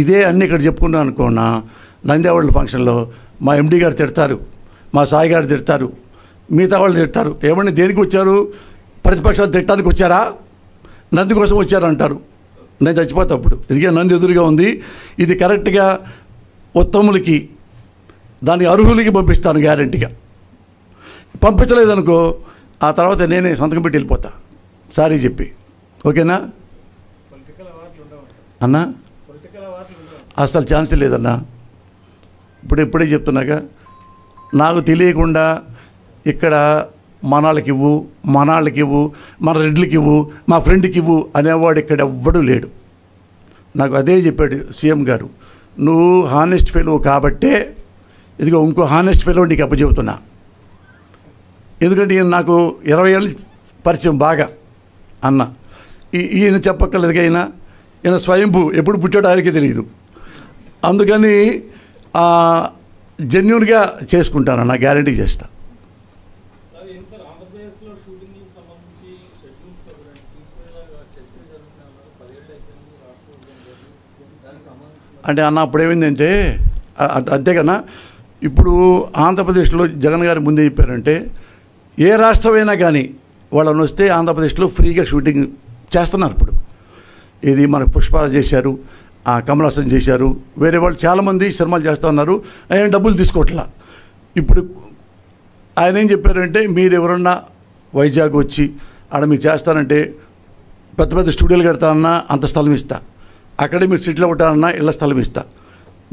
ఇదే అన్ని ఇక్కడ చెప్పుకున్నాను అనుకోనా నంద్యాల ఫంక్షన్లో మా ఎండి గారు తిడతారు, మా సాయి గారు తిడతారు, మిగతా వాళ్ళు తిడతారు. ఏమన్నా దేనికి వచ్చారు? ప్రతిపక్షాలు తిట్టడానికి వచ్చారా? నంది కోసం వచ్చారంటారు. నేను చచ్చిపోతా అప్పుడు. ఇదిగే నంది ఎదురుగా ఉంది, ఇది కరెక్ట్గా ఉత్తములకి దాని అర్హులకి పంపిస్తాను గ్యారంటీగా. పంపించలేదనుకో ఆ తర్వాత నేనే సంతకం పెట్టి వెళ్ళిపోతా సారీ చెప్పి. ఓకేనా అన్నా? అసలు ఛాన్స్ లేదన్నా. ఇప్పుడే చెప్తున్నాక నాకు తెలియకుండా ఇక్కడ మనాళ్ళకివ్వు మనాళ్ళకివ్వు మన రెడ్లకివ్వు మా ఫ్రెండ్కివ్వు అనేవాడు ఇక్కడ ఎవ్వడూ లేడు. నాకు అదే చెప్పాడు సీఎం గారు, నువ్వు హానెస్ట్ ఫెలో కాబట్టే ఇదిగో ఇంకో హానెస్ట్ ఫెలో నీకు అప్పచెబుతున్నా. ఎందుకంటే ఈయన నాకు 20 ఏళ్ళ పరిచయం బాగా అన్న. ఈయన చెప్పక్కర్లేదుకైనా ఈయన స్వయంభూ, ఎప్పుడు పుట్టాడో ఆయనకే తెలియదు. అందుకని జెన్యున్గా చేసుకుంటాను, నా గ్యారంటీ చేస్తా. అంటే అన్న అప్పుడు ఏమైందంటే అంతేకన్నా, ఇప్పుడు ఆంధ్రప్రదేశ్లో జగన్ గారు ముందే చెప్పారంటే ఏ రాష్ట్రమైనా కానీ వాళ్ళని వస్తే ఆంధ్రప్రదేశ్లో ఫ్రీగా షూటింగ్ చేస్తున్నారు. ఇప్పుడు ఇది మనకు పుష్పాలు చేశారు, కమలాసన్ చేశారు, వేరే వాళ్ళు చాలామంది సినిమాలు చేస్తూ ఉన్నారు, ఆయన డబ్బులు తీసుకోవట్లా. ఇప్పుడు ఆయన ఏం చెప్పారంటే మీరు ఎవరన్నా వైజాగ్ వచ్చి ఆడ మీరు చేస్తారంటే పెద్ద పెద్ద స్టూడియోలు కడతానన్నా అంత స్థలం ఇస్తా, అక్కడే మీరు సిటీలో ఉంటారన్నా ఇళ్ళ స్థలం ఇస్తా,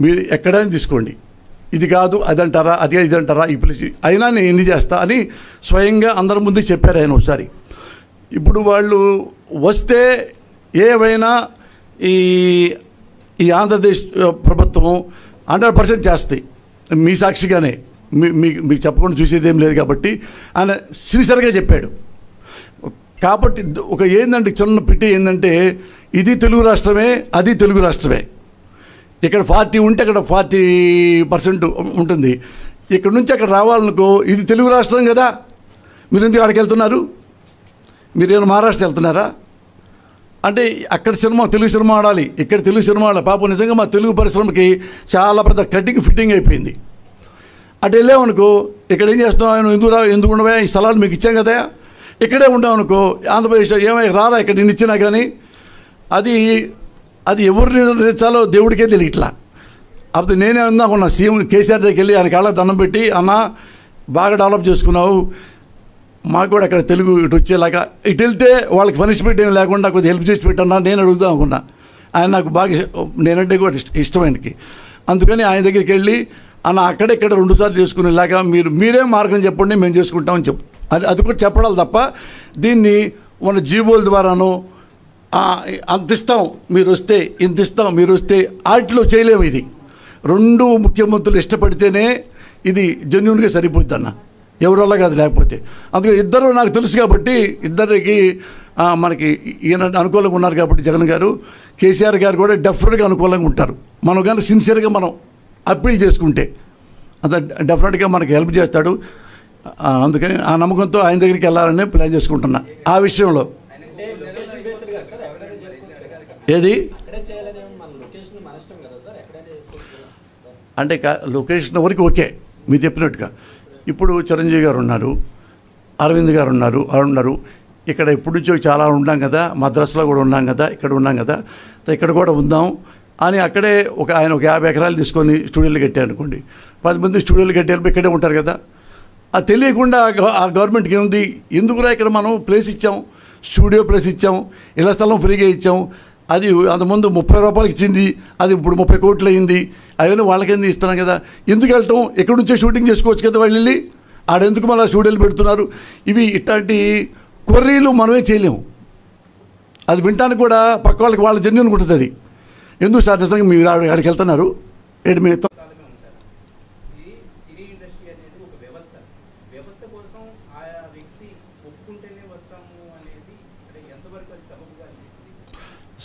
మీరు ఎక్కడైనా తీసుకోండి, ఇది కాదు అదంటారా అదే ఇదంటారా ఈ పిలిచి అయినా నేను ఎన్ని చేస్తా అని స్వయంగా అందరి ముందు చెప్పారు ఆయన ఒకసారి. ఇప్పుడు వాళ్ళు వస్తే ఏవైనా ఈ ఆంధ్రప్రదేశ్ ప్రభుత్వం 100% చేస్తాయి. మీ సాక్షిగానే మీకు చెప్పకుండా చూసేది ఏం లేదు కాబట్టి ఆయన సిన్సియర్గా చెప్పాడు. కాబట్టి ఒక ఏంటంటే చిన్న పిట్టి ఏంటంటే ఇది తెలుగు రాష్ట్రమే అది తెలుగు రాష్ట్రమే. ఇక్కడ 40 ఉంటే అక్కడ 40% ఉంటుంది. ఇక్కడ నుంచి అక్కడ రావాలనుకో ఇది తెలుగు రాష్ట్రం కదా, మీరు ఎందుకు అక్కడికి వెళ్తున్నారు? మీరేమైనా మహారాష్ట్ర వెళ్తున్నారా? అంటే అక్కడ సినిమా తెలుగు సినిమా ఆడాలి, ఇక్కడ తెలుగు సినిమా ఆడాలి. పాపం నిజంగా మా తెలుగు పరిశ్రమకి చాలా పెద్ద కటింగ్ ఫిట్టింగ్ అయిపోయింది. అటు వెళ్ళామనుకో ఇక్కడ ఏం చేస్తున్నావు, ఎందుకు ఉండవా, ఈ స్థలాలు మీకు ఇచ్చాం కదా, ఇక్కడే ఉండామనుకో ఆంధ్రప్రదేశ్లో ఏమై రారా ఇక్కడ నేను ఇచ్చినా కానీ అది ఎవరు నిర్ణయించాలో దేవుడికే తెలియట్లా. అప్పుడు నేనే అనుకున్నా సీఎం కేసీఆర్ దగ్గరికి వెళ్ళి ఆయన కాళ్ళ దండం పెట్టి అన్న బాగా డెవలప్ చేసుకున్నావు, మాకు కూడా అక్కడ తెలుగు ఇటు వచ్చేలాగా ఇటు వెళ్తే వాళ్ళకి పనిష్మెంట్ ఏమి లేకుండా కొద్దిగా హెల్ప్ చేసి పెట్టన్నా నేను అడుగుదాం అనుకున్నా. ఆయన నాకు బాగా నేనంటే కూడా ఇష్టమైనకి అందుకని ఆయన దగ్గరికి వెళ్ళి అన్న అక్కడెక్కడ 2 సార్లు చేసుకునేలాగా మీరే మార్గం చెప్పండి మేము చేసుకుంటామని చెప్పు అది కూడా చెప్పడాలి తప్ప దీన్ని మన జీవోల ద్వారాను అంత ఇస్తాం మీరు వస్తే ఇంత ఇస్తాం మీరు వస్తే ఆటిలో చేయలేము. ఇది 2 ముఖ్యమంత్రులు ఇష్టపడితేనే ఇది జెన్యున్గా సరిపోద్ది అన్న, ఎవరోళ్ళ కాదు. లేకపోతే అందుకే ఇద్దరు నాకు తెలుసు కాబట్టి ఇద్దరికి మనకి ఈయన అనుకూలంగా ఉన్నారు కాబట్టి జగన్ గారు కేసీఆర్ గారు కూడా డెఫినెట్గా అనుకూలంగా ఉంటారు. మనం కానీ సిన్సియర్గా మనం అప్పీల్ చేసుకుంటే అంత డెఫినెట్గా మనకి హెల్ప్ చేస్తాడు. అందుకని ఆ నమ్మకంతో ఆయన దగ్గరికి వెళ్ళాలని ప్లాన్ చేసుకుంటున్నా. ఆ విషయంలో ఏది అంటే లొకేషన్ వరకు ఓకే మీరు చెప్పినట్టుగా. ఇప్పుడు చిరంజీవి గారు ఉన్నారు, అరవింద్ గారు ఉన్నారు, ఉన్నారు ఇక్కడ ఎప్పుడు నుంచో చాలా ఉన్నాం కదా, మద్రాసులో కూడా ఉన్నాం కదా, ఇక్కడ ఉన్నాం కదా, ఇక్కడ కూడా ఉందాం అని అక్కడే ఆయన ఒక 50 ఎకరాలు తీసుకొని స్టూడియోలు కట్టారు అనుకోండి. 10 మంది స్టూడియోలు కట్టారు ఇక్కడే ఉంటారు కదా. అది తెలియకుండా ఆ గవర్నమెంట్కి ఏముంది, ఎందుకురా ఇక్కడ మనం ప్లేస్ ఇచ్చాం, స్టూడియో ప్లేస్ ఇచ్చాం, ఇళ్ల స్థలం ఫ్రీగా ఇచ్చాం, అది అంతకుముందు 30 రూపాయలకి ఇచ్చింది అది ఇప్పుడు 30 కోట్లు అయింది, అవన్నీ వాళ్ళకేంది ఇస్తున్నాం కదా, ఎందుకు వెళ్ళటం, ఎక్కడి నుంచో షూటింగ్ చేసుకోవచ్చు కదా వాళ్ళు వెళ్ళి, ఆడెందుకు మళ్ళీ స్టూడియోలు పెడుతున్నారు. ఇవి ఇట్లాంటి కొర్రీలు మనమే చేయలేము. అది వినటానికి కూడా పక్క వాళ్ళకి వాళ్ళ జర్నీ అనుకుంటుంది. అది ఎందుకు సార్ నిజంగా మీరు అక్కడికి వెళ్తున్నారు ఏంటి మీ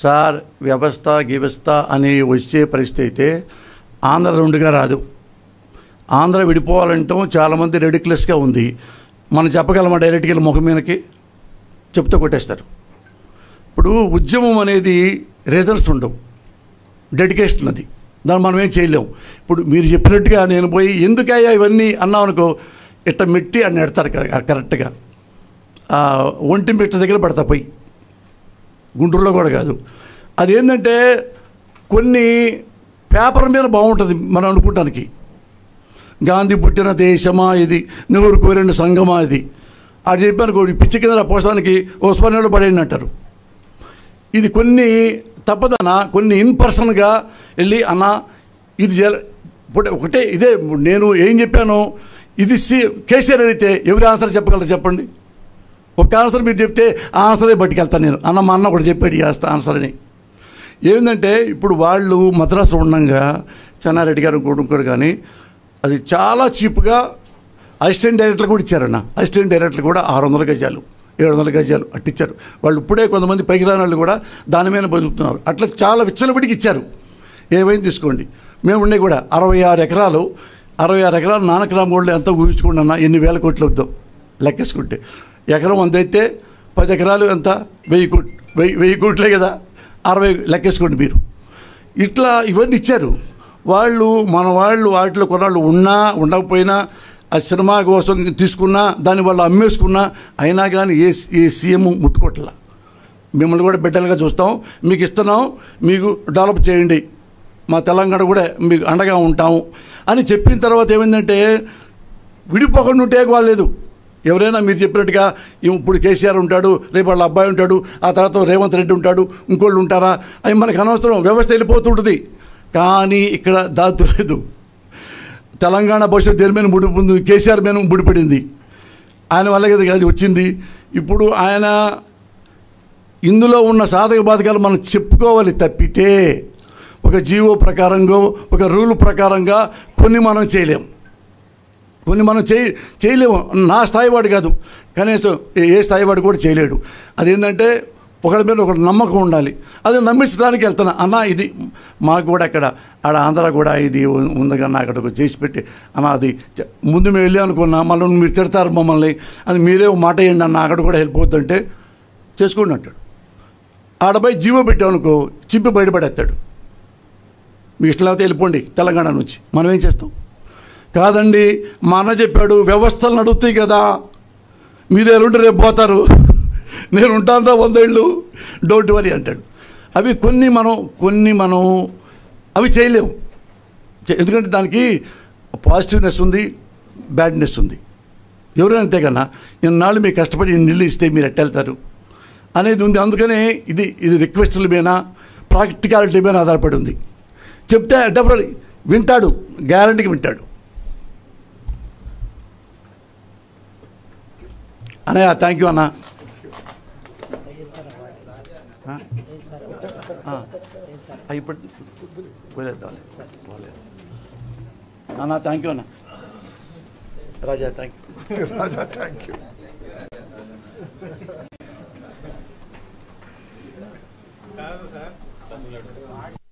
సార్ వ్యవస్థ గివస్థ అని వచ్చే పరిస్థితి అయితే ఆంధ్ర 2గా రాదు. ఆంధ్ర విడిపోవాలంటాం చాలామంది రెడిక్యులస్గా ఉంది. మనం చెప్పగలమా డైరెక్ట్గా వెళ్ళి ముఖం మీదకి చెప్తే కొట్టేస్తారు. ఇప్పుడు ఉద్యమం అనేది రిజల్ట్స్ ఉండవు, డెడికేషన్ అది దాన్ని మనం ఏం చేయలేం ఇప్పుడు మీరు చెప్పినట్టుగా నేను పోయి ఎందుకయ్యా ఇవన్నీ అన్నామనుకో ఇట్ట మిట్టి అని ఎడతారు కరెక్ట్గా ఒంటి మిట్ట దగ్గర పడతా పోయి గుంటూరులో కూడా కాదు అదేంటంటే కొన్ని పేపర్ మీద బాగుంటుంది మనం అనుకోవడానికి గాంధీ పుట్టిన దేశమా ఇది నెహ్రూ కోరిన సంఘమా ఇది అది చెప్పారు పిచ్చి కింద పోషానికి ఉస్మానియాలో పడేయండి అంటారు ఇది కొన్ని తప్పదనా కొన్ని ఇన్ పర్సన్గా వెళ్ళి అన్న ఇది ఒకటే ఇదే నేను ఏం చెప్పాను ఇది కేసీఆర్ అడిగితే ఎవరి ఆన్సర్ చెప్పగలరు చెప్పండి ఒక ఆన్సర్ మీరు చెప్తే ఆ ఆన్సరే పట్టుకెళ్తాను నేను అన్న మా అన్న ఒకటి చెప్పాడు చేస్తా ఆన్సర్ అని ఏంటంటే ఇప్పుడు వాళ్ళు మద్రాసు ఉండగా చెన్నారెడ్డి గారు కూడా కానీ అది చాలా చీప్గా అసిస్టెంట్ డైరెక్టర్ కూడా ఇచ్చారన్న అసిస్టెంట్ డైరెక్టర్ కూడా 600 గజాలు 700 గజాలు అట్టిచ్చారు వాళ్ళు ఇప్పుడే కొంతమంది పైకి రాని వాళ్ళు కూడా దాని మీద బతుకుతున్నారు అట్లా చాలా విచ్చలబడికి ఇచ్చారు ఏమైంది తీసుకోండి మేము ఉండే కూడా 66 ఎకరాలు 66 ఎకరాలు నానకరామ్ గోళ్ళు ఎంత ఊహించుకుంటున్నా ఎన్ని వేల కోట్లు వద్దాం లెక్కేసుకుంటే ఎకరం అందైతే 10 ఎకరాలు ఎంత 1000 కోట్లే కదా 60 లెక్కేసుకోండి మీరు ఇట్లా ఇవన్నీ ఇచ్చారు వాళ్ళు మన వాళ్ళు వాటిలో కొన్నాళ్ళు ఉన్నా ఉండకపోయినా ఆ సినిమా కోసం తీసుకున్నా దాన్ని వాళ్ళు అమ్మేసుకున్నా అయినా కానీ ఏ సీఎం ముట్టుకోట్లా మిమ్మల్ని కూడా బిడ్డలుగా చూస్తాం మీకు ఇస్తున్నాం మీకు డెవలప్ చేయండి మా తెలంగాణ కూడా మీకు అండగా ఉంటాము అని చెప్పిన తర్వాత ఏమైందంటే విడిపోకుండా ఉంటే బాగలేదు ఎవరైనా మీరు చెప్పినట్టుగా ఇప్పుడు కేసీఆర్ ఉంటాడు రేపు వాళ్ళ అబ్బాయి ఉంటాడు ఆ తర్వాత రేవంత్ రెడ్డి ఉంటాడు ఇంకోళ్ళు ఉంటారా అవి మనకు అనవసరం వ్యవస్థ వెళ్ళిపోతుంటుంది కానీ ఇక్కడ దాతులేదు తెలంగాణ భవిష్యత్తు దేని మీద ముడిపడింది కేసీఆర్ మీద ముడిపడింది ఆయన వల్ల కదా అది వచ్చింది ఇప్పుడు ఆయన ఇందులో ఉన్న సాధక బాధకాలు మనం చెప్పుకోవాలి తప్పితే ఒక జీవో ప్రకారంగా ఒక రూల్ ప్రకారంగా కొన్ని మనం చేయలేము చేయలేము నా స్థాయివాడు కాదు కనీసం ఏ స్థాయివాడు కూడా చేయలేడు అదేంటంటే ఒకరి మీద ఒకటి నమ్మకం ఉండాలి అది నమ్మించడానికి వెళ్తున్నా అన్న ఇది మాకు కూడా అక్కడ ఆడ ఆంధ్ర కూడా ఇది ఉందకన్నా అక్కడ చేసి పెట్టి అన్న అది ముందు మేము వెళ్ళి అనుకున్నా మళ్ళీ మీరు తిడతారు మమ్మల్ని అది మీరే మాట వేయండి అన్న అక్కడ కూడా హెల్ప్ అవుతుంటే చేసుకోండి అంటాడు ఆడపై జీవో పెట్టామనుకో చింపి బయటపడేస్తాడు మీకు ఇష్టం లేకపోతే వెళ్ళిపోండి తెలంగాణ నుంచి మనం ఏం చేస్తాం కాదండి మా అన్న చెప్పాడు వ్యవస్థలు నడుస్తాయి కదా మీరే రెండు రేపు పోతారు నేను ఉంటాను 100 ఏళ్ళు డోంట్ వరీ అంటాడు అవి కొన్ని మనం అవి చేయలేము ఎందుకంటే దానికి పాజిటివ్నెస్ ఉంది బ్యాడ్నెస్ ఉంది ఎవరైనా అంతే కన్నా ఇన్నాళ్ళు మీరు కష్టపడి ఇన్ని ఇస్తే మీరు ఎట్టెళ్తారు అనేది ఉంది అందుకనే ఇది ఇది రిక్వెస్టుల మీద ప్రాక్టికాలిటీ మీద ఆధారపడి ఉంది చెప్తే డెఫినెట్ వింటాడు గ్యారంటీకి వింటాడు అన్నయ్య థ్యాంక్ యూ అన్న ఇప్పుడు అన్న థ్యాంక్ యూ అన్న రాజా థ్యాంక్ యూ